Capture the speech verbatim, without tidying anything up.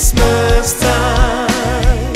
Christmas time.